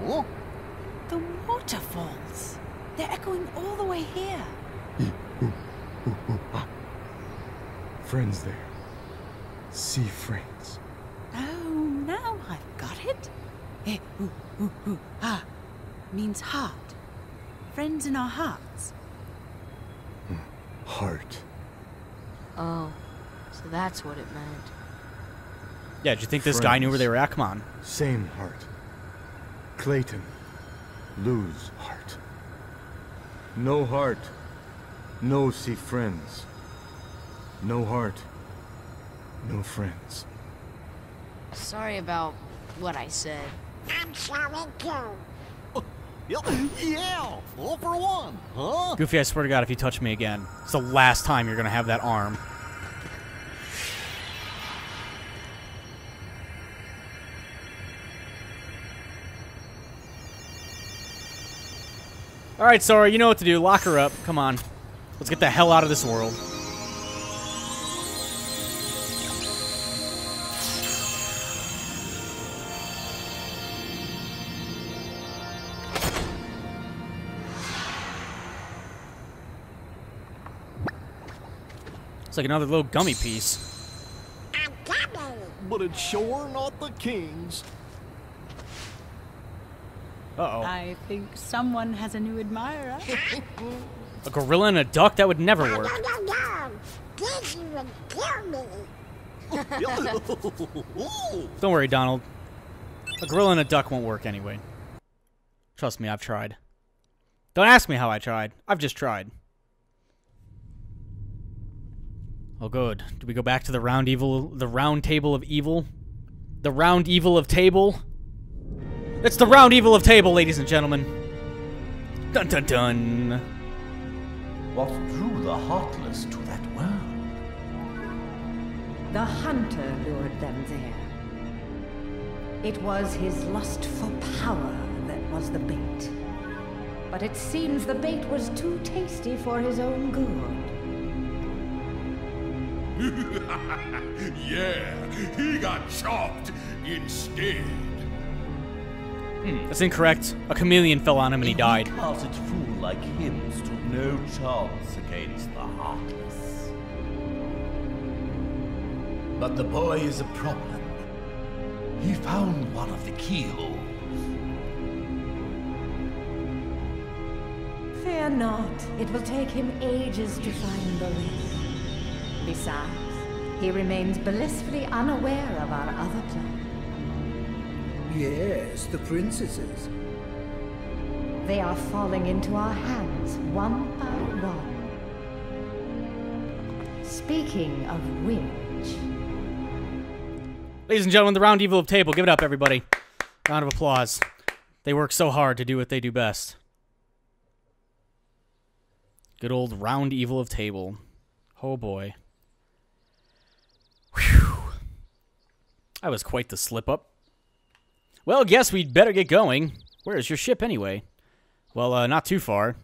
Cool. The waterfalls. They're echoing all the way here. Friends there. Sea friends. Oh, now I've got it. Ah means heart. Friends in our hearts. Heart. Oh, so that's what it meant. Yeah, do you think friends, this guy knew where they were at? Come on. Same heart. Clayton. Lose heart. No heart. No sea friends. No heart. No friends. Sorry about what I said. I'm sorry too. Yeah, all for one, huh? Goofy, I swear to God, if you touch me again, it's the last time you're gonna have that arm. All right, Sora, you know what to do. Lock her up. Come on, let's get the hell out of this world. It's like another little gummy piece. But it's sure not the king's. Uh-oh. I think someone has a new admirer. A gorilla and a duck? That would never work. Don't worry, Donald. A gorilla and a duck won't work anyway. Trust me, I've tried. Don't ask me how I tried. I've just tried. Oh, good. Do we go back to the round evil, the round table of evil? The round evil of table? It's the round evil of table, ladies and gentlemen. Dun dun dun. What drew the Heartless to that world? The hunter lured them there. It was his lust for power that was the bait. But it seems the bait was too tasty for his own good. Yeah, he got chopped instead. That's incorrect. A chameleon fell on him and he died. A weak-hearted fool like him stood no chance against the Heartless. But the boy is a problem. He found one of the keyholes. Fear not. It will take him ages to find the way. Besides, he remains blissfully unaware of our other plan. Yes, the princesses. They are falling into our hands, one by one. Speaking of which... Ladies and gentlemen, the round evil of table. Give it up, everybody. Round of applause. They work so hard to do what they do best. Good old round evil of table. Oh, boy. Whew. I was quite the slip-up. Well, guess we'd better get going. Where is your ship, anyway? Well, not too far.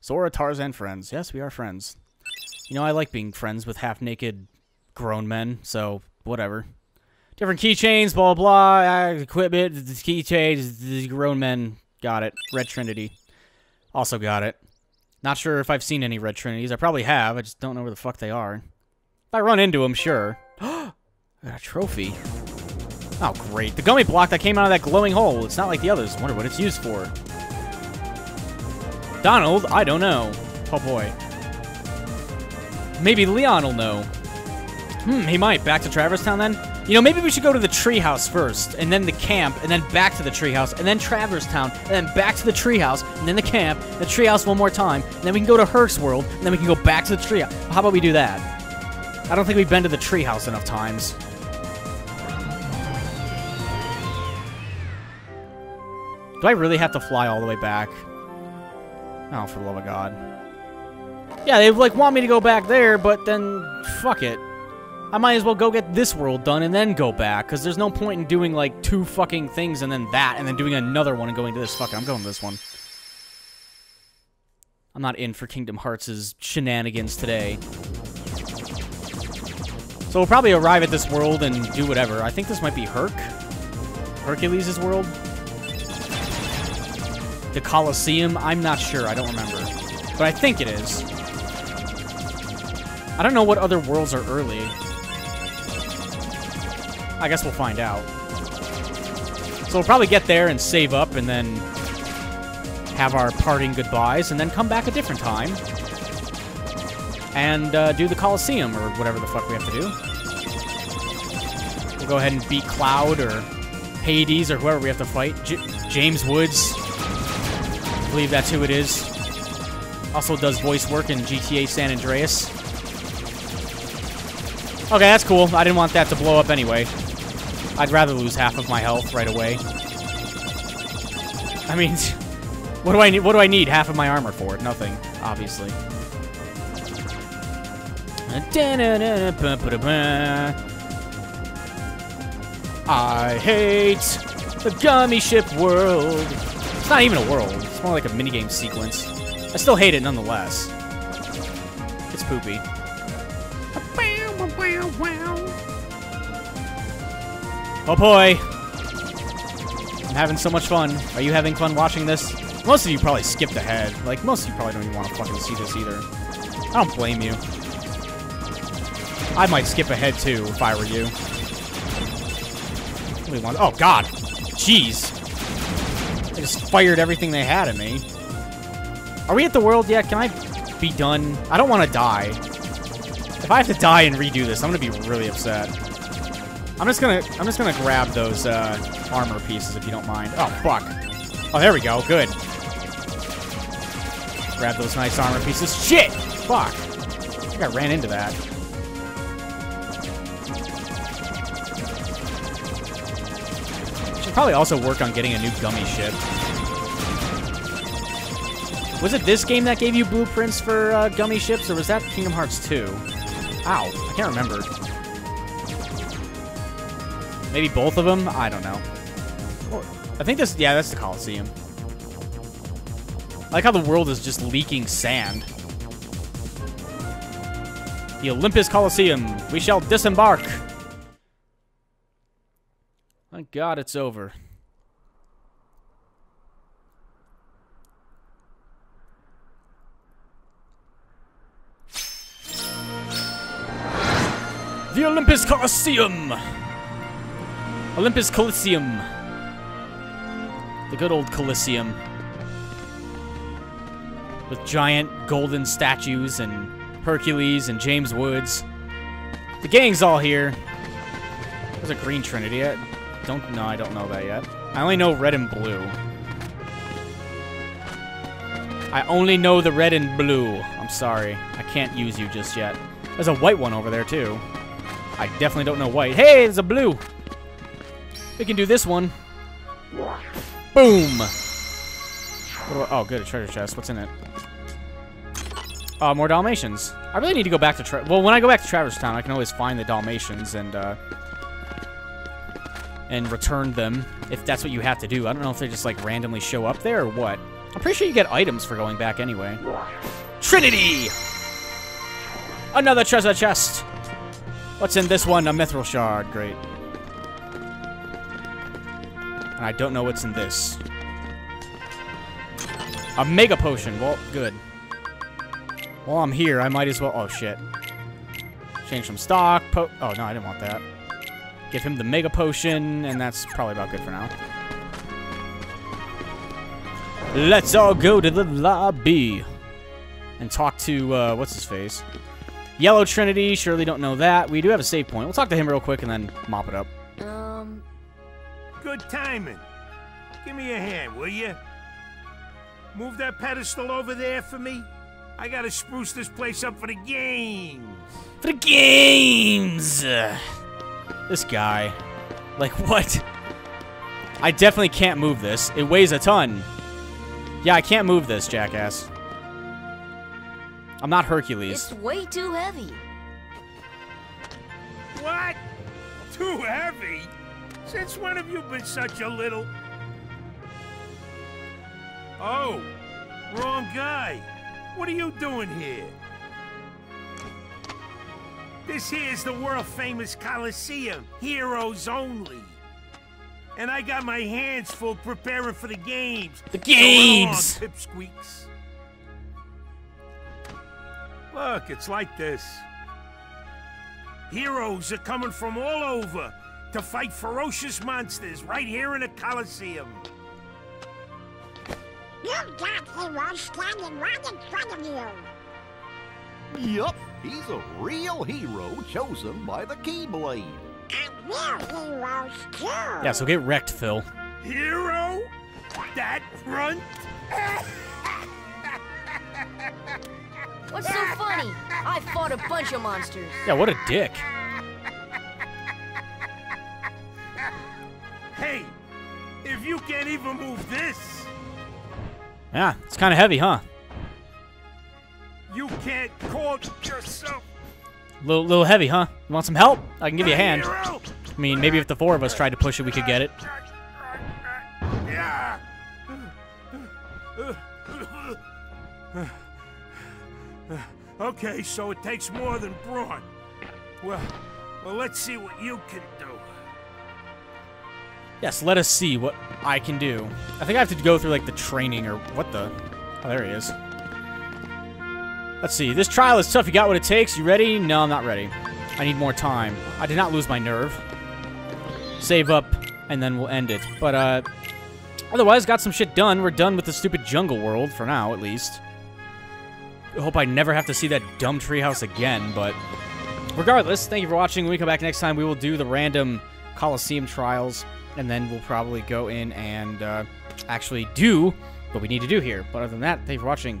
Sora, Tarzan, friends. Yes, we are friends. You know, I like being friends with half-naked grown men, so whatever. Different keychains, blah, blah, equipment, keychains, grown men. Got it. Red Trinity. Also got it. Not sure if I've seen any Red Trinities. I probably have. I just don't know where the fuck they are. If I run into them, sure. I got a trophy. Oh, great. The gummy block that came out of that glowing hole. It's not like the others. I wonder what it's used for. Donald, I don't know. Oh, boy. Maybe Leon will know. He might. Back to Traverse Town, then? You know, maybe we should go to the treehouse first, and then the camp, and then back to the treehouse, and then Traverse Town, and then back to the treehouse, and then the camp, the treehouse one more time, and then we can go to Herc's world, and then we can go back to the treehouse. How about we do that? I don't think we've been to the treehouse enough times. Do I really have to fly all the way back? Oh, for the love of God. Yeah, they, like, want me to go back there, but then, fuck it. I might as well go get this world done and then go back, because there's no point in doing, like, two fucking things and then that, and then doing another one and going to this. Fuck it, I'm going to this one. I'm not in for Kingdom Hearts' shenanigans today. So we'll probably arrive at this world and do whatever. I think this might be Hercules' world. the Coliseum. I'm not sure. I don't remember. But I think it is. I don't know what other worlds are early. I guess we'll find out. So we'll probably get there and save up and then have our parting goodbyes and then come back a different time and do the Coliseum or whatever the fuck we have to do. We'll go ahead and beat Cloud or Hades or whoever we have to fight. James Woods. I believe that's who it is. Also does voice work in GTA San Andreas. Okay, that's cool. I didn't want that to blow up anyway. I'd rather lose half of my health right away. I mean, what do I need? What do I need half of my armor for? Nothing, obviously. I hate the gummy ship world. It's not even a world. It's more like a minigame sequence. I still hate it nonetheless. It's poopy. Oh boy! I'm having so much fun. Are you having fun watching this? Most of you probably skipped ahead. Like, most of you probably don't even want to fucking see this either. I don't blame you. I might skip ahead too, if I were you. Oh god! Jeez! They just fired everything they had at me. Are we at the world yet? Can I be done? I don't want to die. If I have to die and redo this, I'm gonna be really upset. I'm just gonna grab those armor pieces if you don't mind. Oh fuck! Oh there we go. Good. Grab those nice armor pieces. Shit! Fuck! I think I ran into that. Should probably also work on getting a new gummy ship. Was it this game that gave you blueprints for gummy ships, or was that Kingdom Hearts 2? Ow! I can't remember. Maybe both of them? I don't know. I think this... Yeah, that's the Coliseum. I like how the world is just leaking sand. The Olympus Coliseum. We shall disembark. Thank God it's over. The Olympus Coliseum! Olympus Coliseum. The good old Coliseum. With giant golden statues and Hercules and James Woods. The gang's all here. There's a green trinity. I don't know that yet. I only know red and blue. I only know the red and blue. I'm sorry. I can't use you just yet. There's a white one over there, too. I definitely don't know white. Hey, there's a blue! We can do this one. Boom! Oh, good, a treasure chest. What's in it? More Dalmatians. I really need to go back to well, when I go back to Traverse Town, I can always find the Dalmatians and return them, if that's what you have to do. I don't know if they just, like, randomly show up there or what. I'm pretty sure you get items for going back anyway. Trinity! Another treasure chest! What's in this one? A mithril shard. Great. And I don't know what's in this. A mega potion. Well, good. While I'm here, I might as well... Oh, shit. Change some stock. Oh, no, I didn't want that. Give him the mega potion, and that's probably about good for now. Let's all go to the lobby. And talk to... what's his face? Yellow Trinity. Surely don't know that. We do have a save point. We'll talk to him real quick and then mop it up. Good timing. Give me a hand, will you? Move that pedestal over there for me. I gotta spruce this place up for the games. For the games! This guy. Like, what? I definitely can't move this. It weighs a ton. Yeah, I can't move this, jackass. I'm not Hercules. It's way too heavy. What? Too heavy? Since when have you been such a little... Oh, wrong guy. What are you doing here? This here's the world-famous Coliseum. Heroes only. and I got my hands full preparing for the games. The games! Pip squeaks. Look, it's like this. Heroes are coming from all over to fight ferocious monsters right here in the Coliseum. You've got heroes standing right in front of you. Yup, he's a real hero chosen by the Keyblade. And real heroes too. Yeah, so get wrecked, Phil. Hero? That runt? What's so funny? I fought a bunch of monsters. Yeah, what a dick. Hey, if you can't even move this. Yeah, it's kind of heavy, huh? You can't call yourself. Little heavy, huh? You want some help? I can give you a hand. I mean, maybe if the four of us tried to push it, we could get it. Yeah. Okay, so it takes more than brawn. Well, let's see what you can do. Yes, let us see what I can do. I think I have to go through, like, the training or what the... Oh, there he is. Let's see. This trial is tough. You got what it takes? You ready? No, I'm not ready. I need more time. I did not lose my nerve. Save up, and then we'll end it. But, otherwise, got some shit done. We're done with the stupid jungle world, for now, at least. I hope I never have to see that dumb treehouse again, but regardless, thank you for watching. When we come back next time, we will do the random Coliseum trials, and then we'll probably go in and actually do what we need to do here. But other than that, thank you for watching.